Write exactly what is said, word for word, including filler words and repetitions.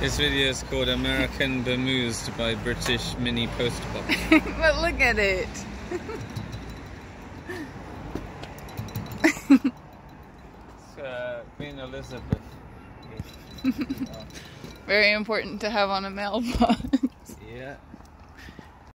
This video is called American Bemused by British Mini Postbox. But look at it. It's uh, Queen Elizabeth. Very important to have on a mailbox. Yeah.